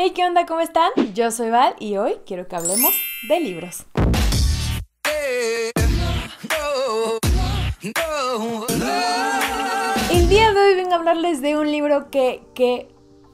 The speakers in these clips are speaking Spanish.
Hey, ¿qué onda? ¿Cómo están? Yo soy Val y hoy quiero que hablemos de libros. El día de hoy vengo a hablarles de un libro que,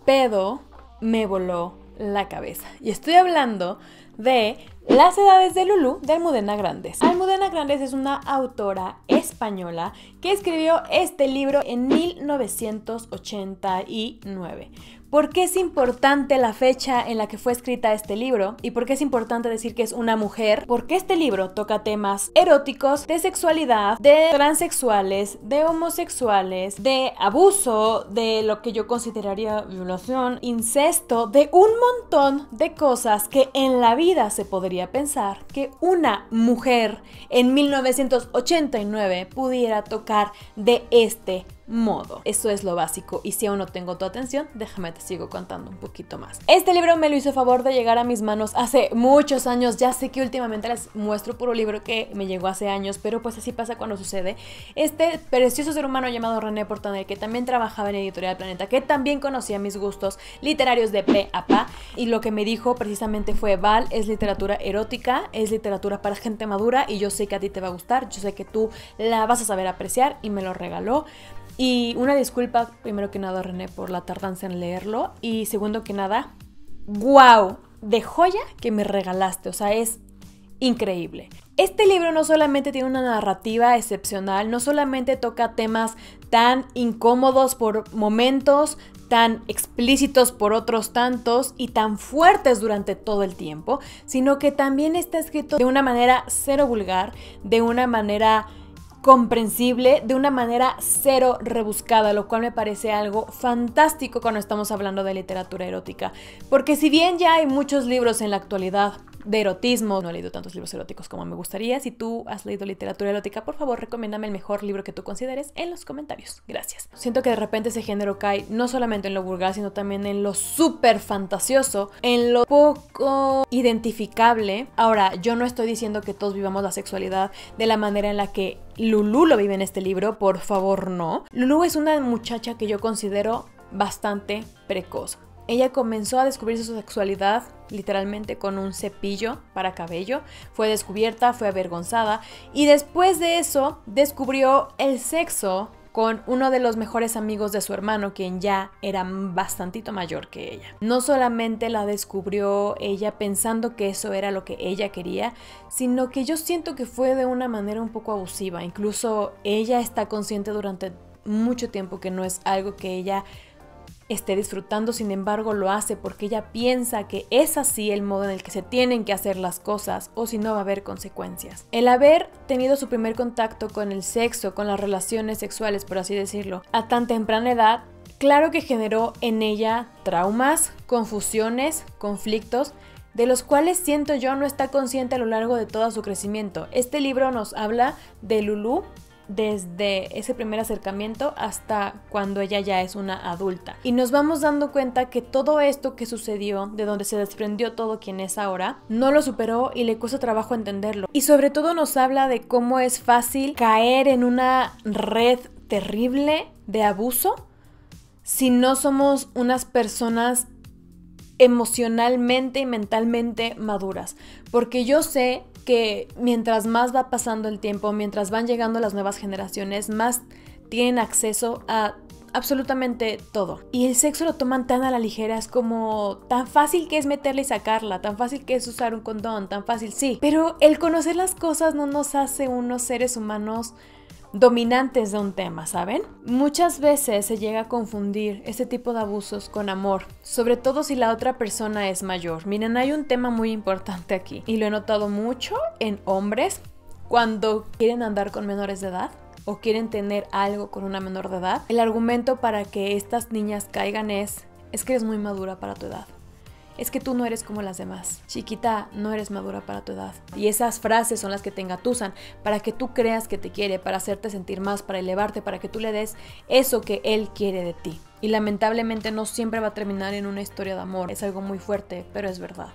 pedo me voló la cabeza. Y estoy hablando de Las edades de Lulú, de Almudena Grandes. Almudena Grandes es una autora española que escribió este libro en 1989. ¿Por qué es importante la fecha en la que fue escrita este libro? ¿Y por qué es importante decir que es una mujer? Porque este libro toca temas eróticos, de sexualidad, de transexuales, de homosexuales, de abuso, de lo que yo consideraría violación, incesto, de un montón de cosas que en la vida se podría pensar que una mujer en 1989 pudiera tocar de este modo. Eso es lo básico, y si aún no tengo tu atención, déjame te sigo contando un poquito más. Este libro me lo hizo favor de llegar a mis manos hace muchos años. Ya sé que últimamente les muestro puro libro que me llegó hace años, pero pues así pasa cuando sucede. Este precioso ser humano llamado René Portanel, que también trabajaba en Editorial Planeta, que también conocía mis gustos literarios de pe a pa, y lo que me dijo precisamente fue: Val, es literatura erótica, es literatura para gente madura, y yo sé que a ti te va a gustar, yo sé que tú la vas a saber apreciar, y me lo regaló. Y una disculpa, primero que nada, René, por la tardanza en leerlo. Y segundo que nada, ¡guau! De joya que me regalaste. O sea, es increíble. Este libro no solamente tiene una narrativa excepcional, no solamente toca temas tan incómodos por momentos, tan explícitos por otros tantos y tan fuertes durante todo el tiempo, sino que también está escrito de una manera cero vulgar, de una manera comprensible, de una manera cero rebuscada, lo cual me parece algo fantástico cuando estamos hablando de literatura erótica. Porque si bien ya hay muchos libros en la actualidad de erotismo, no he leído tantos libros eróticos como me gustaría. Si tú has leído literatura erótica, por favor, recomiéndame el mejor libro que tú consideres en los comentarios. Gracias. Siento que de repente ese género cae no solamente en lo vulgar, sino también en lo súper fantasioso, en lo poco identificable. Ahora, yo no estoy diciendo que todos vivamos la sexualidad de la manera en la que Lulú lo vive en este libro, por favor, no. Lulú es una muchacha que yo considero bastante precoz. Ella comenzó a descubrir su sexualidad literalmente con un cepillo para cabello. Fue descubierta, fue avergonzada, y después de eso descubrió el sexo con uno de los mejores amigos de su hermano, quien ya era bastantito mayor que ella. No solamente la descubrió ella pensando que eso era lo que ella quería, sino que yo siento que fue de una manera un poco abusiva. Incluso ella está consciente durante mucho tiempo que no es algo que ella esté disfrutando, sin embargo lo hace porque ella piensa que es así el modo en el que se tienen que hacer las cosas, o si no va a haber consecuencias. El haber tenido su primer contacto con el sexo, con las relaciones sexuales, por así decirlo, a tan temprana edad, claro que generó en ella traumas, confusiones, conflictos, de los cuales siento yo no está consciente a lo largo de todo su crecimiento. Este libro nos habla de Lulú desde ese primer acercamiento hasta cuando ella ya es una adulta, y nos vamos dando cuenta que todo esto que sucedió, de donde se desprendió todo quien es ahora, no lo superó y le cuesta trabajo entenderlo. Y sobre todo nos habla de cómo es fácil caer en una red terrible de abuso si no somos unas personas emocionalmente y mentalmente maduras. Porque yo sé que mientras más va pasando el tiempo, mientras van llegando las nuevas generaciones, más tienen acceso a absolutamente todo. Y el sexo lo toman tan a la ligera, es como tan fácil que es meterla y sacarla, tan fácil que es usar un condón, tan fácil, sí. Pero el conocer las cosas no nos hace unos seres humanos dominantes de un tema, ¿saben? Muchas veces se llega a confundir este tipo de abusos con amor, sobre todo si la otra persona es mayor. Miren, hay un tema muy importante aquí, y lo he notado mucho en hombres cuando quieren andar con menores de edad o quieren tener algo con una menor de edad. El argumento para que estas niñas caigan es que eres muy madura para tu edad. Es que tú no eres como las demás. Chiquita, no eres madura para tu edad. Y esas frases son las que te engatusan para que tú creas que te quiere, para hacerte sentir más, para elevarte, para que tú le des eso que él quiere de ti. Y lamentablemente no siempre va a terminar en una historia de amor. Es algo muy fuerte, pero es verdad.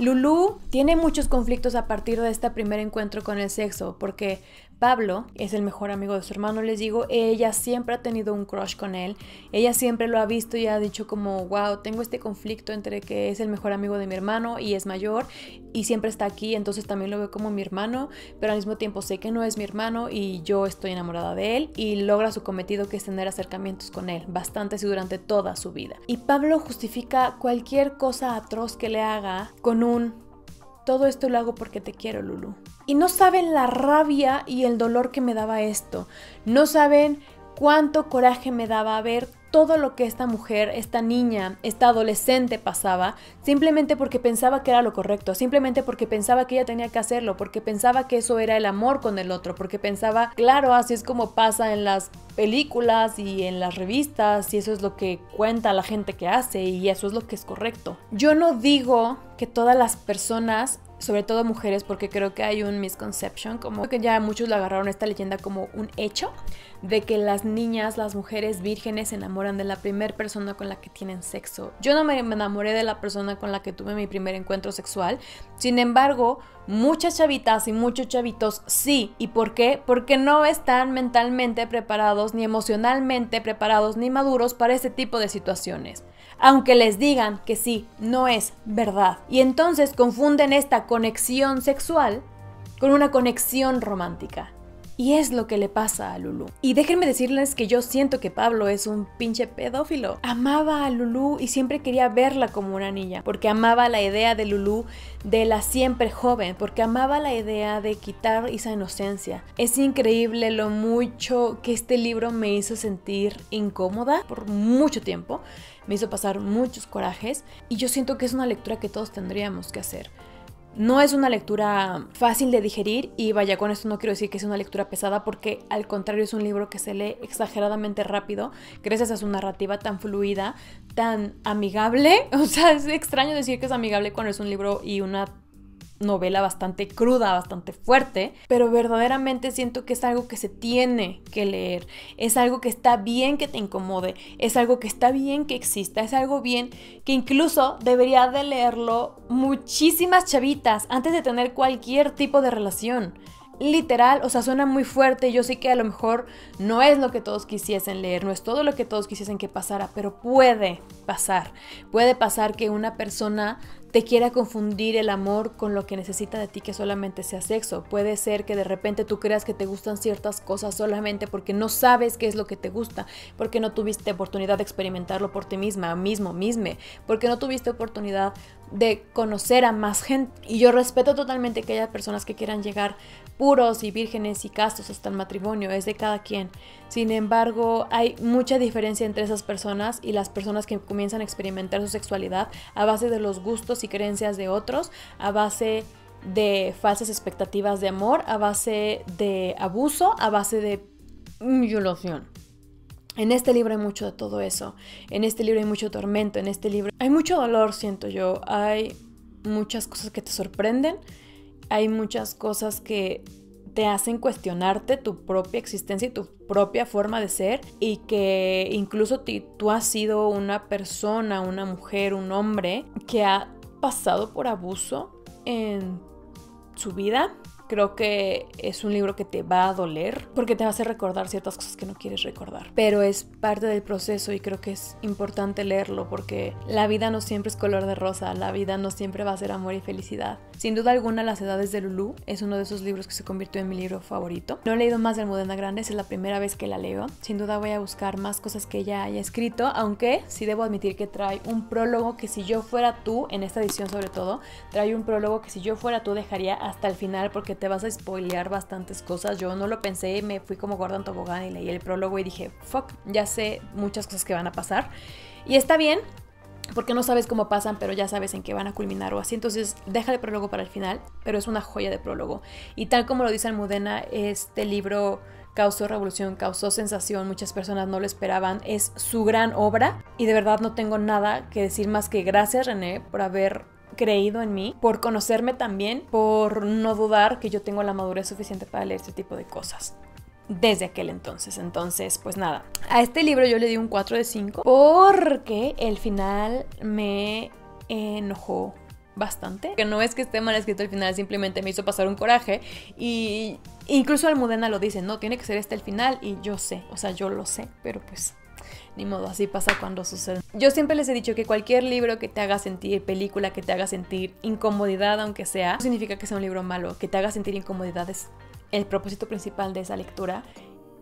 Lulú tiene muchos conflictos a partir de este primer encuentro con el sexo, porque Pablo es el mejor amigo de su hermano, les digo, ella siempre ha tenido un crush con él, ella siempre lo ha visto y ha dicho como, wow, tengo este conflicto entre que es el mejor amigo de mi hermano y es mayor y siempre está aquí, entonces también lo veo como mi hermano, pero al mismo tiempo sé que no es mi hermano y yo estoy enamorada de él, y logra su cometido, que es tener acercamientos con él, bastantes y durante toda su vida. Y Pablo justifica cualquier cosa atroz que le haga con un... todo esto lo hago porque te quiero, Lulú. Y no saben la rabia y el dolor que me daba esto. No saben cuánto coraje me daba ver todo lo que esta mujer, esta niña, esta adolescente pasaba, simplemente porque pensaba que era lo correcto, simplemente porque pensaba que ella tenía que hacerlo, porque pensaba que eso era el amor con el otro, porque pensaba, claro, así es como pasa en las películas y en las revistas, y eso es lo que cuenta la gente que hace, y eso es lo que es correcto. Yo no digo que todas las personas, sobre todo mujeres, porque creo que hay un misconception, como que ya muchos lo agarraron esta leyenda como un hecho, de que las niñas, las mujeres vírgenes se enamoran de la primera persona con la que tienen sexo. Yo no me enamoré de la persona con la que tuve mi primer encuentro sexual, sin embargo, muchas chavitas y muchos chavitos sí. ¿Y por qué? Porque no están mentalmente preparados, ni emocionalmente preparados, ni maduros para este tipo de situaciones. Aunque les digan que sí, no es verdad. Y entonces confunden esta conexión sexual con una conexión romántica. Y es lo que le pasa a Lulú. Y déjenme decirles que yo siento que Pablo es un pinche pedófilo. Amaba a Lulú y siempre quería verla como una niña, porque amaba la idea de Lulú, de la siempre joven, porque amaba la idea de quitar esa inocencia. Es increíble lo mucho que este libro me hizo sentir incómoda por mucho tiempo. Me hizo pasar muchos corajes y yo siento que es una lectura que todos tendríamos que hacer. No es una lectura fácil de digerir, y vaya, con esto no quiero decir que es una lectura pesada, porque al contrario es un libro que se lee exageradamente rápido, gracias a su narrativa tan fluida, tan amigable. O sea, es extraño decir que es amigable cuando es un libro y una novela bastante cruda, bastante fuerte, pero verdaderamente siento que es algo que se tiene que leer, es algo que está bien que te incomode, es algo que está bien que exista, es algo bien que incluso debería de leerlo muchísimas chavitas antes de tener cualquier tipo de relación. Literal, o sea, suena muy fuerte, yo sé que a lo mejor no es lo que todos quisiesen leer, no es todo lo que todos quisiesen que pasara, pero puede pasar que una persona te quiera confundir el amor con lo que necesita de ti, que solamente sea sexo. Puede ser que de repente tú creas que te gustan ciertas cosas solamente porque no sabes qué es lo que te gusta, porque no tuviste oportunidad de experimentarlo por ti misma, misma, porque no tuviste oportunidad de conocer a más gente. Y yo respeto totalmente que haya personas que quieran llegar puros y vírgenes y castos hasta el matrimonio, es de cada quien. Sin embargo, hay mucha diferencia entre esas personas y las personas que comienzan a experimentar su sexualidad a base de los gustos y creencias de otros, a base de falsas expectativas de amor, a base de abuso, a base de violación. En este libro hay mucho de todo eso, en este libro hay mucho tormento, en este libro hay mucho dolor, siento yo, hay muchas cosas que te sorprenden, hay muchas cosas que te hacen cuestionarte tu propia existencia y tu propia forma de ser, y que incluso tú has sido una persona, una mujer, un hombre que ha pasado por abuso en su vida. Creo que es un libro que te va a doler porque te va a hacer recordar ciertas cosas que no quieres recordar, pero es parte del proceso y creo que es importante leerlo, porque la vida no siempre es color de rosa, la vida no siempre va a ser amor y felicidad. Sin duda alguna, Las edades de Lulú es uno de esos libros que se convirtió en mi libro favorito. No he leído más de Almudena Grandes, es la primera vez que la leo. Sin duda voy a buscar más cosas que ella haya escrito, aunque sí debo admitir que trae un prólogo que, si yo fuera tú, en esta edición sobre todo, trae un prólogo que si yo fuera tú dejaría hasta el final, porque te vas a spoilear bastantes cosas. Yo no lo pensé, me fui como gorda en tobogán y leí el prólogo y dije, fuck, ya sé muchas cosas que van a pasar. Y está bien, porque no sabes cómo pasan, pero ya sabes en qué van a culminar o así. Entonces, deja el prólogo para el final, pero es una joya de prólogo. Y tal como lo dice Almudena, este libro causó revolución, causó sensación, muchas personas no lo esperaban, es su gran obra. Y de verdad no tengo nada que decir más que gracias, René, por haber creído en mí, por conocerme también, por no dudar que yo tengo la madurez suficiente para leer este tipo de cosas desde aquel entonces. Entonces, pues nada, a este libro yo le di un 4 de 5 porque el final me enojó bastante. Que no es que esté mal escrito el final, simplemente me hizo pasar un coraje. Y incluso Almudena lo dice, no, tiene que ser este el final. Y yo sé, o sea, yo lo sé, pero pues ni modo, así pasa cuando sucede. Yo siempre les he dicho que cualquier libro que te haga sentir, película que te haga sentir incomodidad, aunque sea, no significa que sea un libro malo. Que te haga sentir incomodidad es el propósito principal de esa lectura.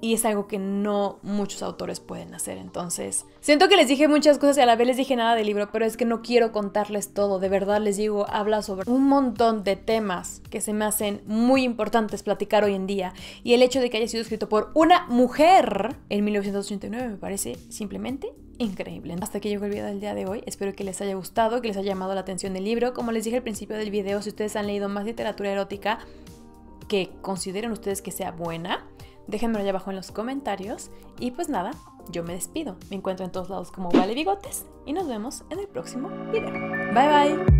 Y es algo que no muchos autores pueden hacer, entonces... Siento que les dije muchas cosas y a la vez les dije nada del libro, pero es que no quiero contarles todo. De verdad les digo, habla sobre un montón de temas que se me hacen muy importantes platicar hoy en día. Y el hecho de que haya sido escrito por una mujer en 1989 me parece simplemente increíble. Hasta que llegó el video del día de hoy. Espero que les haya gustado, que les haya llamado la atención el libro. Como les dije al principio del video, si ustedes han leído más literatura erótica que consideren ustedes que sea buena... déjenmelo allá abajo en los comentarios. Y pues nada, yo me despido. Me encuentro en todos lados como Vale Bigotes. Y nos vemos en el próximo video. Bye, bye.